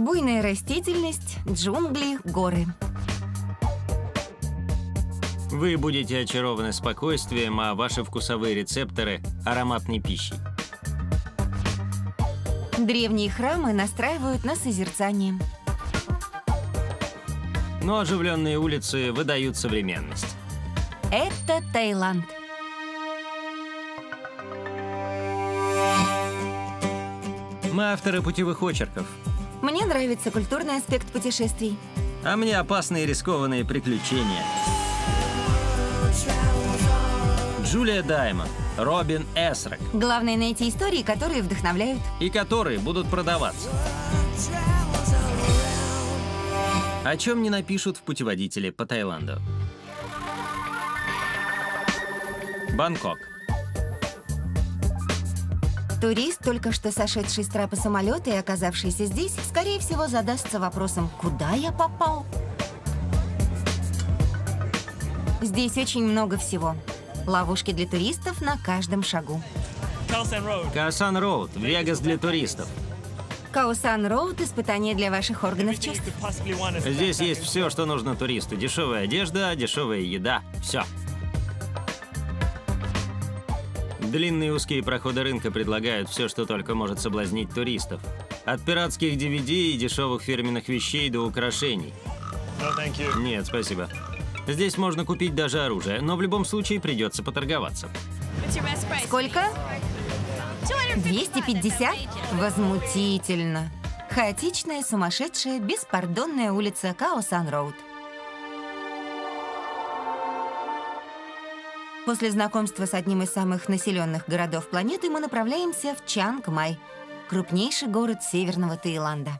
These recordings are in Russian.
Буйная растительность, джунгли, горы. Вы будете очарованы спокойствием, а ваши вкусовые рецепторы – ароматной пищей. Древние храмы настраивают на созерцание. Но оживленные улицы выдают современность. Это Таиланд. Мы авторы путевых очерков. Мне нравится культурный аспект путешествий. А мне опасные и рискованные приключения. Джулия Даймон, Робин Эсрок. Главное найти истории, которые вдохновляют. И которые будут продаваться. О чем не напишут в путеводителе по Таиланду. Бангкок. Турист, только что сошедший с трапа самолета и оказавшийся здесь, скорее всего, задастся вопросом «Куда я попал?». Здесь очень много всего. Ловушки для туристов на каждом шагу. Каосан Роуд. Вегас для туристов. Каосан Роуд – испытание для ваших органов чувств. Здесь есть все, что нужно туристу. Дешевая одежда, дешевая еда. Все. Длинные узкие проходы рынка предлагают все, что только может соблазнить туристов. От пиратских DVD и дешевых фирменных вещей до украшений. No, нет, спасибо. Здесь можно купить даже оружие, но в любом случае придется поторговаться. Сколько? 250? Возмутительно. Хаотичная, сумасшедшая, беспардонная улица Каосан Роуд. После знакомства с одним из самых населенных городов планеты мы направляемся в Чиангмай, крупнейший город Северного Таиланда.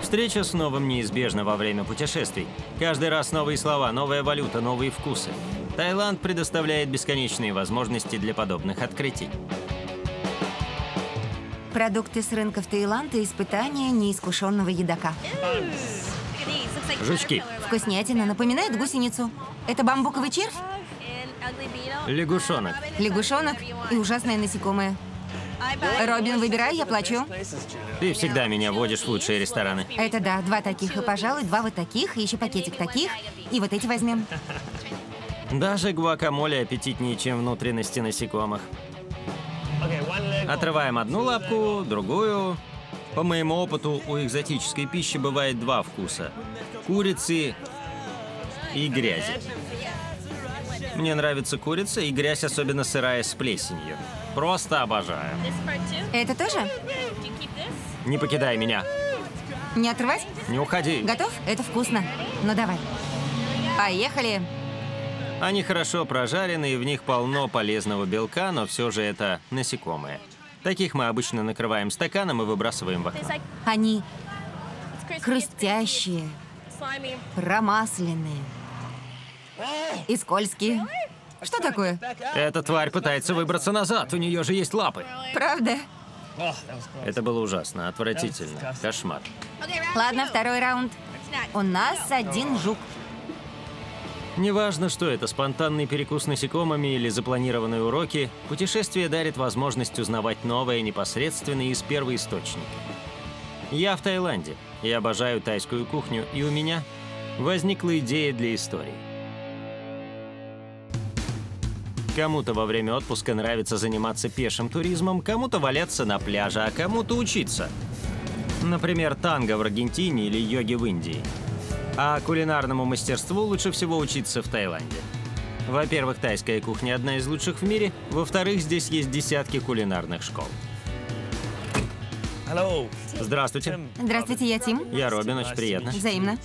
Встреча с новым неизбежна во время путешествий. Каждый раз новые слова, новая валюта, новые вкусы. Таиланд предоставляет бесконечные возможности для подобных открытий. Продукты с рынков Таиланда – испытания неискушенного едока. Жучки. Вкуснятина напоминает гусеницу. Это бамбуковый червь? Лягушонок. Лягушонок и ужасное насекомое. Робин, выбирай, я плачу. Ты всегда меня водишь в лучшие рестораны. Это да, 2 таких и, пожалуй, 2 вот таких, и еще пакетик таких, и вот эти возьмем. Даже гуакамоле аппетитнее, чем внутренности насекомых. Отрываем одну лапку, другую. По моему опыту, у экзотической пищи бывает 2 вкуса – курицы и грязи. Мне нравится курица и грязь, особенно сырая с плесенью. Просто обожаю. Это тоже? Не покидай меня. Не отрывать? Не уходи. Готов? Это вкусно. Ну давай. Поехали. Они хорошо прожарены, и в них полно полезного белка, но все же это насекомые. Таких мы обычно накрываем стаканом и выбрасываем в окно. Они хрустящие, промасленные и скользкие. Что такое? Эта тварь пытается выбраться назад, у нее же есть лапы. Правда? Это было ужасно, отвратительно, кошмар. Ладно, 2-й раунд. У нас 1 жук. Неважно, что это, спонтанный перекус насекомыми или запланированные уроки, путешествие дарит возможность узнавать новое непосредственно из первоисточника. Я в Таиланде, я обожаю тайскую кухню, и у меня возникла идея для истории. Кому-то во время отпуска нравится заниматься пешим туризмом, кому-то валяться на пляже, а кому-то учиться. Например, танго в Аргентине или йоги в Индии. А кулинарному мастерству лучше всего учиться в Таиланде. Во-первых, тайская кухня одна из лучших в мире. Во-вторых, здесь есть десятки кулинарных школ. Здравствуйте. Здравствуйте, я Тим. Я Робин, очень приятно. Взаимно.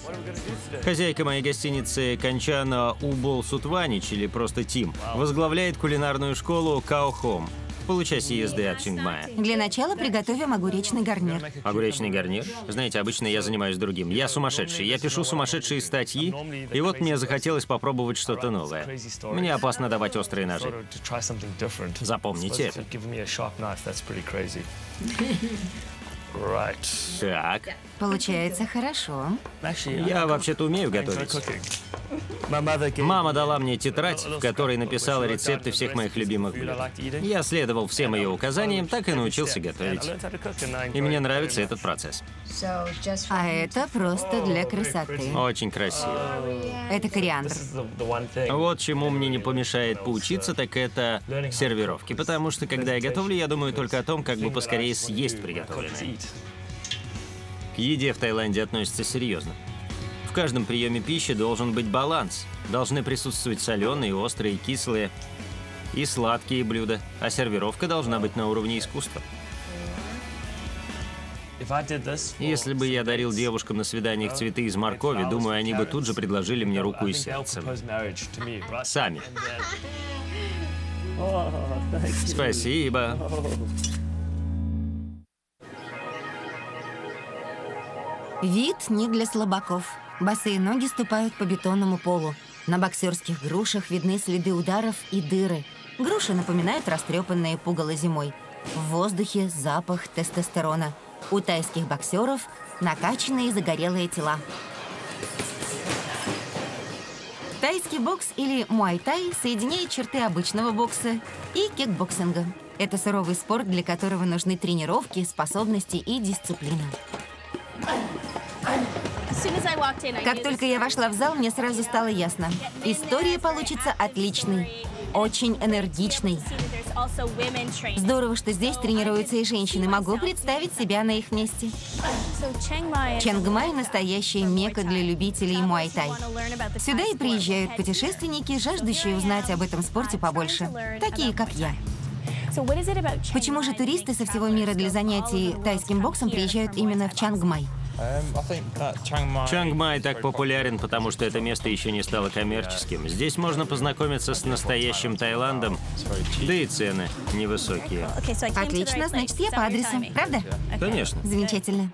Хозяйка моей гостиницы Канчана Убол Сутванич, или просто Тим, возглавляет кулинарную школу Као Хом. Получасе езды от Чиангмая. Для начала приготовим огуречный гарнир. Огуречный гарнир? Знаете, обычно я занимаюсь другим. Я сумасшедший. Я пишу сумасшедшие статьи, и вот мне захотелось попробовать что-то новое. Мне опасно давать острые ножи. Запомните это. Так. Получается хорошо. Я вообще-то умею готовить. Мама дала мне тетрадь, в которой написала рецепты всех моих любимых блюд. Я следовал всем ее указаниям, так и научился готовить. И мне нравится этот процесс. А это просто для красоты. Очень красиво. Это кориандр. Вот чему мне не помешает поучиться, так это сервировки. Потому что, когда я готовлю, я думаю только о том, как бы поскорее съесть приготовленное. К еде в Таиланде относятся серьезно. В каждом приеме пищи должен быть баланс. Должны присутствовать соленые, острые, кислые и сладкие блюда. А сервировка должна быть на уровне искусства. Если бы я дарил девушкам на свиданиях цветы из моркови, думаю, они бы тут же предложили мне руку и сердце. Сами. Спасибо. Вид не для слабаков. Босые ноги ступают по бетонному полу. На боксерских грушах видны следы ударов и дыры. Груши напоминают растрепанные пугало зимой. В воздухе запах тестостерона. У тайских боксеров накачанные загорелые тела. Тайский бокс или муай-тай соединяет черты обычного бокса и кикбоксинга. Это суровый спорт, для которого нужны тренировки, способности и дисциплина. Как только я вошла в зал, мне сразу стало ясно. История получится отличной, очень энергичной. Здорово, что здесь тренируются и женщины. Могу представить себя на их месте. Чиангмай – настоящая мекка для любителей муай-тай. Сюда и приезжают путешественники, жаждущие узнать об этом спорте побольше, такие как я. Почему же туристы со всего мира для занятий тайским боксом приезжают именно в Чиангмай? Чиангмай так популярен, потому что это место еще не стало коммерческим. Здесь можно познакомиться с настоящим Таиландом, да и цены невысокие. Отлично, значит, я по адресу, правда? Конечно. Замечательно.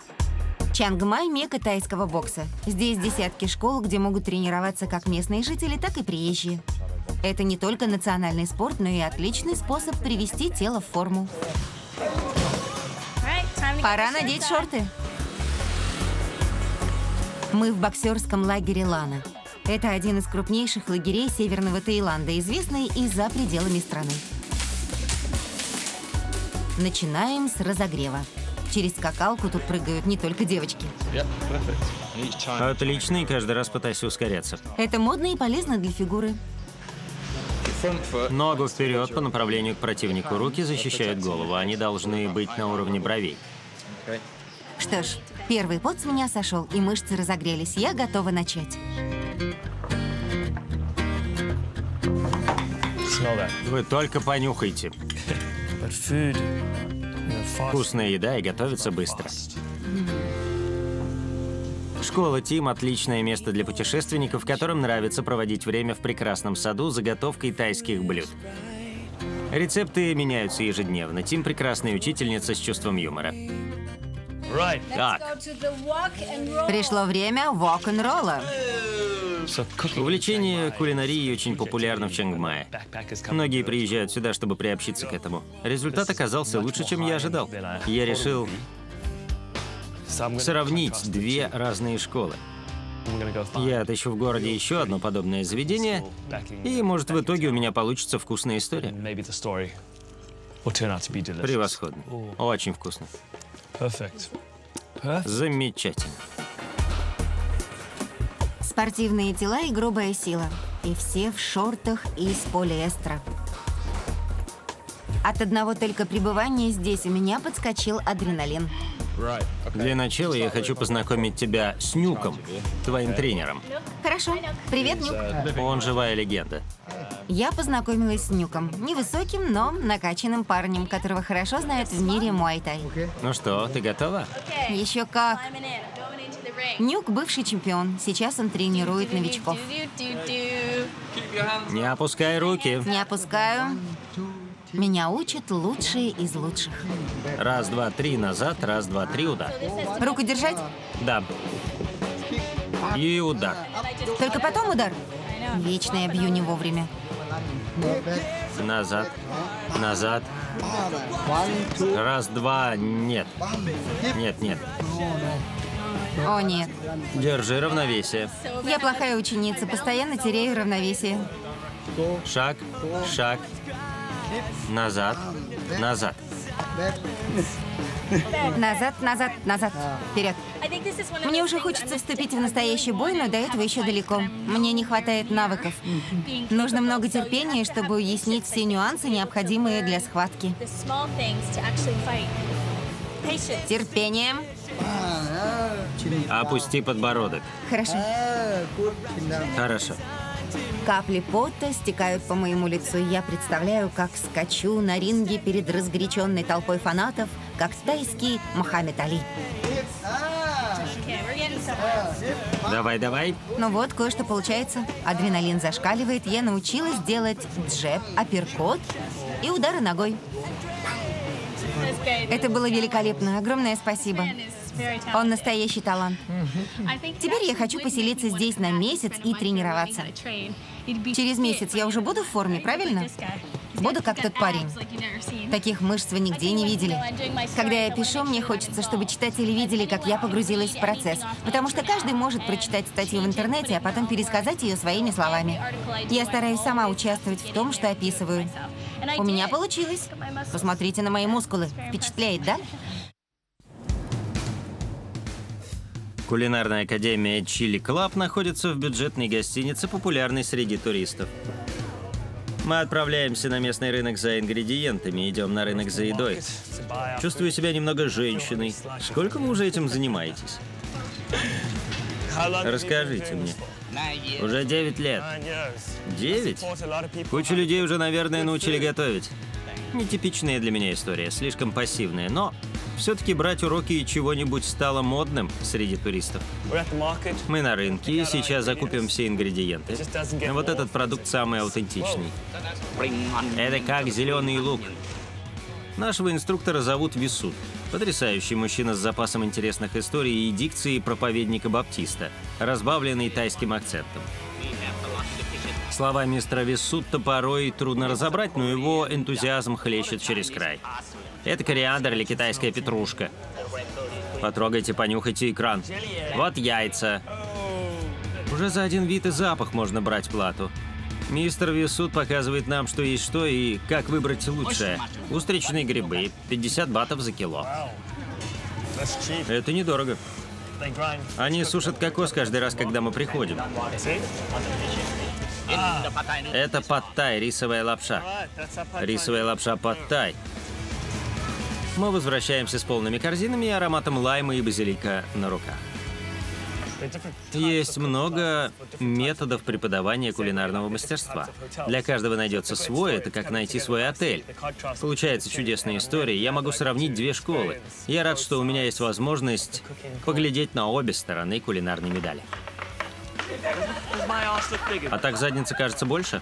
Чиангмай – мекка тайского бокса. Здесь десятки школ, где могут тренироваться как местные жители, так и приезжие. Это не только национальный спорт, но и отличный способ привести тело в форму. Пора надеть шорты. Мы в боксерском лагере Лана. Это один из крупнейших лагерей Северного Таиланда, известный и за пределами страны. Начинаем с разогрева. Через скакалку тут прыгают не только девочки. Отлично, и каждый раз пытаюсь ускоряться. Это модно и полезно для фигуры. Ногу вперед по направлению к противнику. Руки защищают голову. Они должны быть на уровне бровей. Что ж, первый пот с меня сошел, и мышцы разогрелись. Я готова начать. Вы только понюхайте. Вкусная еда и готовится быстро. Школа Тим – отличное место для путешественников, которым нравится проводить время в прекрасном саду с заготовкой тайских блюд. Рецепты меняются ежедневно. Тим – прекрасная учительница с чувством юмора. Так. Пришло время walk-and-ролла. Увлечение кулинарией очень популярно в Чиангмае. Многие приезжают сюда, чтобы приобщиться к этому. Результат оказался лучше, чем я ожидал. Я решил сравнить две разные школы. Я отыщу в городе еще одно подобное заведение, и, может, в итоге у меня получится вкусная история. Превосходно. Очень вкусно. Замечательно. Спортивные тела и грубая сила. И все в шортах из полиэстера. От одного только пребывания здесь у меня подскочил адреналин. Для начала я хочу познакомить тебя с Нюком, твоим тренером. Хорошо. Привет, Нюк. Он живая легенда. Я познакомилась с Нюком. Невысоким, но накачанным парнем, которого хорошо знают в мире муай-тай. Ну что, ты готова? Еще как. Нюк – бывший чемпион. Сейчас он тренирует новичков. Не опускай руки. Не опускаю. Меня учат лучшие из лучших. Раз, два, три, назад, раз, два, три, удар. Руку держать? Да. И удар. Только потом удар? Вечно я бью не вовремя. Назад, назад, Раз, два, нет. Нет, нет. О, нет. Держи равновесие. Я плохая ученица, постоянно теряю равновесие. Шаг, шаг. Назад, назад. Назад, назад, назад. Вперед. Мне уже хочется вступить в настоящий бой, но до этого еще далеко. Мне не хватает навыков. Нужно много терпения, чтобы уяснить все нюансы, необходимые для схватки. Терпение. Опусти подбородок. Хорошо. Хорошо. Капли пота стекают по моему лицу. Я представляю, как скачу на ринге перед разгоряченной толпой фанатов, как тайский Мохаммед Али. Давай, давай. Ну вот, кое-что получается. Адреналин зашкаливает. Я научилась делать джеб, апперкот и удары ногой. Это было великолепно. Огромное спасибо. Он настоящий талант. Теперь я хочу поселиться здесь на месяц и тренироваться. Через месяц я уже буду в форме, правильно? Буду как тот парень. Таких мышц вы нигде не видели. Когда я пишу, мне хочется, чтобы читатели видели, как я погрузилась в процесс. Потому что каждый может прочитать статью в интернете, а потом пересказать ее своими словами. Я стараюсь сама участвовать в том, что описываю. У меня получилось. Посмотрите на мои мускулы. Впечатляет, да? Кулинарная академия «Чили Клаб» находится в бюджетной гостинице, популярной среди туристов. Мы отправляемся на местный рынок за ингредиентами, идем на рынок за едой. Чувствую себя немного женщиной. Сколько вы уже этим занимаетесь? Расскажите мне. Уже 9 лет. 9? Куча людей уже, наверное, научили готовить. Нетипичная для меня история, слишком пассивная, но все-таки брать уроки чего-нибудь стало модным среди туристов. Мы на рынке, и сейчас закупим все ингредиенты. Но вот этот продукт самый аутентичный. Это как зеленый лук. Нашего инструктора зовут Висут. Потрясающий мужчина с запасом интересных историй и дикции проповедника-баптиста, разбавленный тайским акцентом. Слова мистера Висутта порой трудно разобрать, но его энтузиазм хлещет через край. Это кориандр или китайская петрушка. Потрогайте, понюхайте экран. Вот яйца. Уже за один вид и запах можно брать плату. Мистер Висут показывает нам, что есть что и как выбрать лучшее. Устричные грибы, 50 батов за кило. Это недорого. Они сушат кокос каждый раз, когда мы приходим. Это пад-тай, рисовая лапша. Рисовая лапша пад-тай. Мы возвращаемся с полными корзинами и ароматом лайма и базилика на руках. Есть много методов преподавания кулинарного мастерства. Для каждого найдется свой, это как найти свой отель. Получается чудесная история, я могу сравнить две школы. Я рад, что у меня есть возможность поглядеть на обе стороны кулинарной медали. А так задница кажется больше?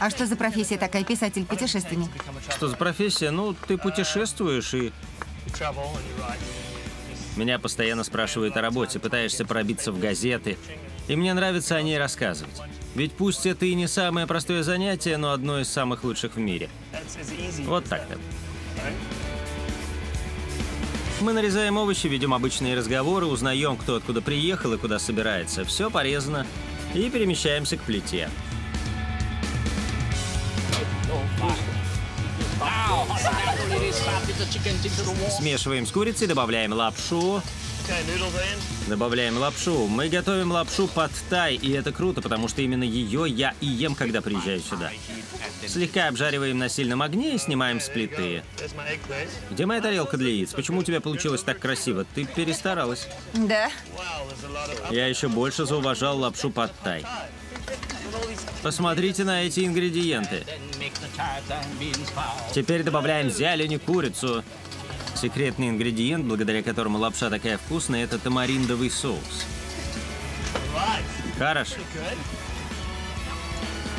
А что за профессия такая, писатель-путешественник? Что за профессия? Ну, ты путешествуешь и... Меня постоянно спрашивают о работе, пытаешься пробиться в газеты. И мне нравится о ней рассказывать. Ведь пусть это и не самое простое занятие, но одно из самых лучших в мире. Вот так-то. Мы нарезаем овощи, ведем обычные разговоры, узнаем, кто откуда приехал и куда собирается. Все порезано. И перемещаемся к плите. Смешиваем с курицей, добавляем лапшу. Добавляем лапшу. Мы готовим лапшу пад-тай, и это круто, потому что именно ее я и ем, когда приезжаю сюда. Слегка обжариваем на сильном огне и снимаем с плиты. Где моя тарелка для яиц? Почему у тебя получилось так красиво? Ты перестаралась. Да. Я еще больше зауважал лапшу пад-тай. Посмотрите на эти ингредиенты. Теперь добавляем зелень и курицу. Секретный ингредиент, благодаря которому лапша такая вкусная, это тамариндовый соус. Хорошо.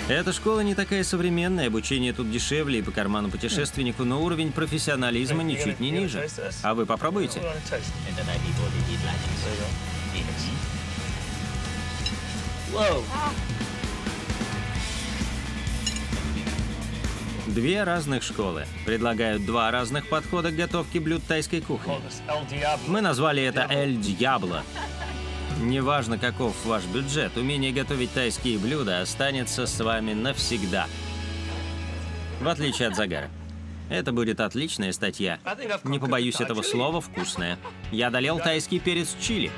Эта школа не такая современная, обучение тут дешевле и по карману путешественнику, но уровень профессионализма ничуть не ниже. А вы попробуйте. Две разных школы предлагают два разных подхода к готовке блюд тайской кухни. Мы назвали это «Эль Дьябло». Неважно, каков ваш бюджет, умение готовить тайские блюда останется с вами навсегда. В отличие от загара. Это будет отличная статья. Не побоюсь этого слова, вкусная. Я одолел тайский перец чили.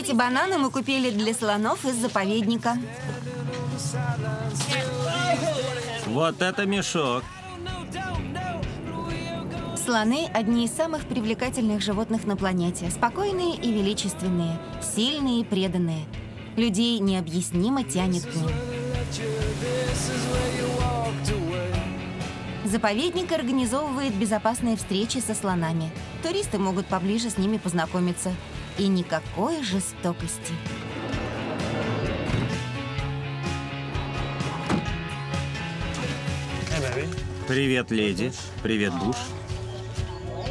Эти бананы мы купили для слонов из заповедника. Вот это мешок. Слоны – одни из самых привлекательных животных на планете. Спокойные и величественные, сильные и преданные. Людей необъяснимо тянет к ним. Заповедник организовывает безопасные встречи со слонами. Туристы могут поближе с ними познакомиться. И никакой жестокости. Привет, леди. Привет, Буш.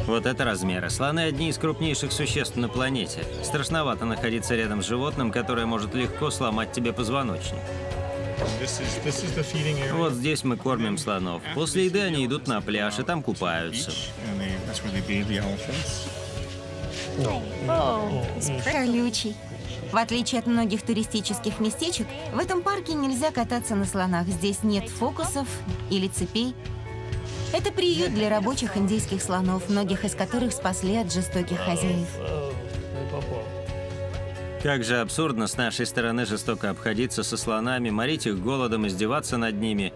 Вот это размеры. Слоны – одни из крупнейших существ на планете. Страшновато находиться рядом с животным, которое может легко сломать тебе позвоночник. Вот здесь мы кормим слонов. После еды они идут на пляж и там купаются. Колючий. В отличие от многих туристических местечек, в этом парке нельзя кататься на слонах. Здесь нет фокусов или цепей. Это приют для рабочих индейских слонов, многих из которых спасли от жестоких хозяев. Как же абсурдно с нашей стороны жестоко обходиться со слонами, морить их голодом, издеваться над ними.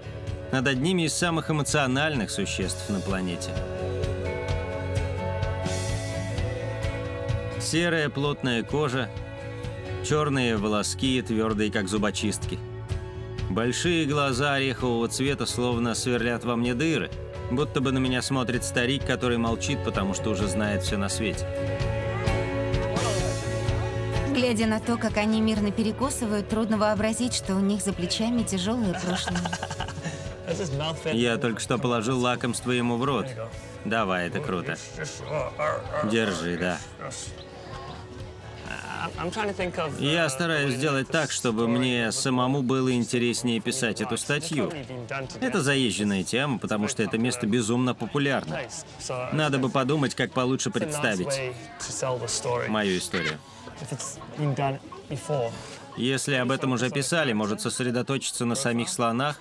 Над одними из самых эмоциональных существ на планете. Серая плотная кожа, черные волоски, твердые, как зубочистки. Большие глаза орехового цвета словно сверлят во мне дыры, будто бы на меня смотрит старик, который молчит, потому что уже знает все на свете. Глядя на то, как они мирно перекусывают, трудно вообразить, что у них за плечами тяжелое прошлое. Я только что положил лакомство ему в рот. Давай, это круто. Держи, да. Я стараюсь сделать так, чтобы мне самому было интереснее писать эту статью. Это заезженная тема, потому что это место безумно популярно. Надо бы подумать, как получше представить мою историю. Если об этом уже писали, может сосредоточиться на самих слонах.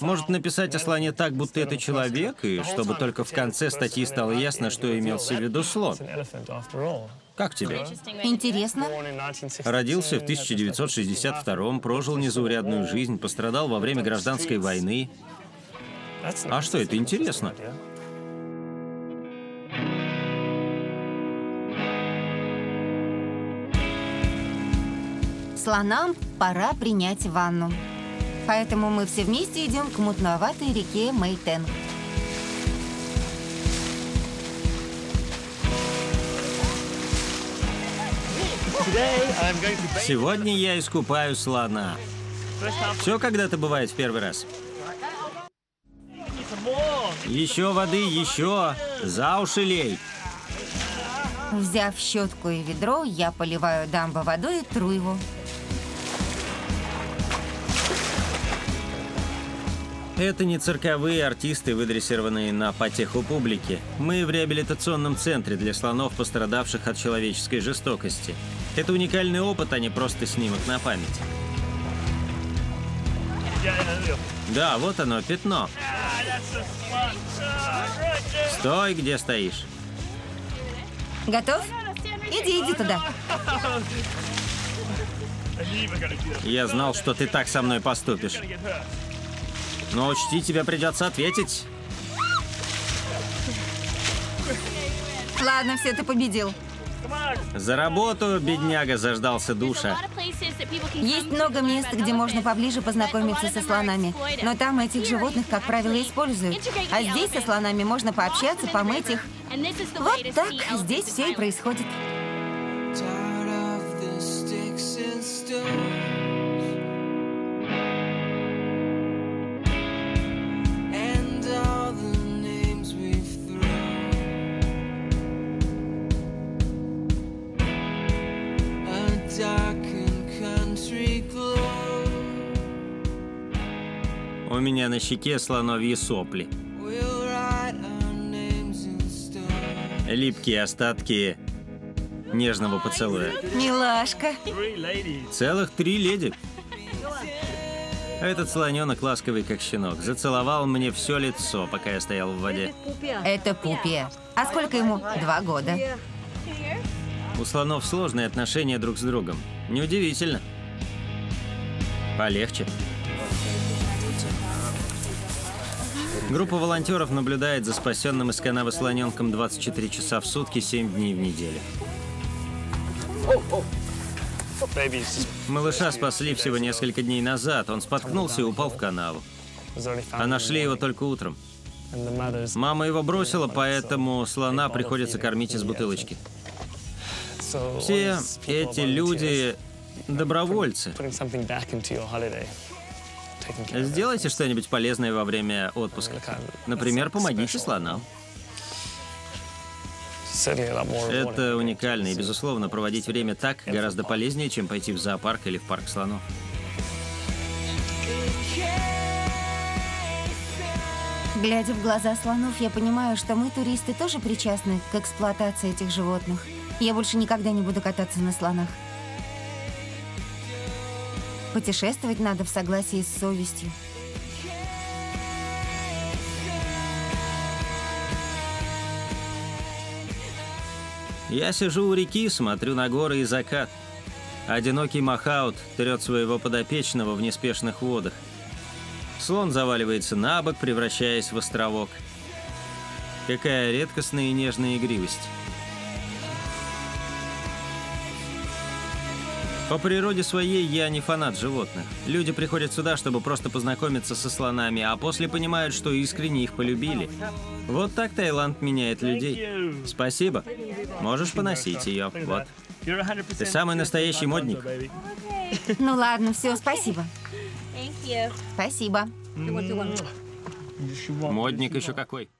Может написать о слоне так, будто это человек, и чтобы только в конце статьи стало ясно, что имелся в виду слон. Как тебе? Интересно. Родился в 1962-м, прожил незаурядную жизнь, пострадал во время гражданской войны. А что, это интересно? Слонам пора принять ванну. Поэтому мы все вместе идем к мутноватой реке Мейтен. Сегодня я искупаю слона. Все когда-то бывает в первый раз. Еще воды, еще. За уши лей. Взяв щетку и ведро, я поливаю дамбу водой и тру его. Это не цирковые артисты, выдрессированные на потеху публики. Мы в реабилитационном центре для слонов, пострадавших от человеческой жестокости. Это уникальный опыт, а не просто снимок на память. Да, вот оно, пятно. Стой, где стоишь. Готов? Иди, иди туда. Я знал, что ты так со мной поступишь. Но учти, тебе придется ответить. Ладно, все, ты победил. За работу, бедняга, заждался душа. Есть много мест, где можно поближе познакомиться со слонами. Но там этих животных, как правило, используют. А здесь со слонами можно пообщаться, помыть их. Вот так здесь все и происходит. У меня на щеке слоновьи сопли. Липкие остатки нежного поцелуя. Милашка. Целых 3 леди. Этот слоненок, ласковый как щенок, зацеловал мне все лицо, пока я стоял в воде. Это пупия. А сколько ему? 2 года. У слонов сложные отношения друг с другом. Неудивительно. Полегче. Группа волонтеров наблюдает за спасенным из канавы слоненком 24 часа в сутки, 7 дней в неделю. Малыша спасли всего несколько дней назад. Он споткнулся и упал в канаву. А нашли его только утром. Мама его бросила, поэтому слона приходится кормить из бутылочки. Все эти люди добровольцы. Сделайте что-нибудь полезное во время отпуска. Например, помогите слонам. Это уникально, и, безусловно, проводить время так гораздо полезнее, чем пойти в зоопарк или в парк слонов. Глядя в глаза слонов, я понимаю, что мы, туристы, тоже причастны к эксплуатации этих животных. Я больше никогда не буду кататься на слонах. Путешествовать надо в согласии с совестью. Я сижу у реки, смотрю на горы и закат. Одинокий махаут трет своего подопечного в неспешных водах. Слон заваливается на бок, превращаясь в островок. Какая редкостная и нежная игривость. По природе своей я не фанат животных. Люди приходят сюда, чтобы просто познакомиться со слонами, а после понимают, что искренне их полюбили. Вот так Таиланд меняет людей. Спасибо. Можешь поносить ее. Вот. Ты самый настоящий модник. Ну ладно, все, спасибо. Спасибо. Модник еще какой.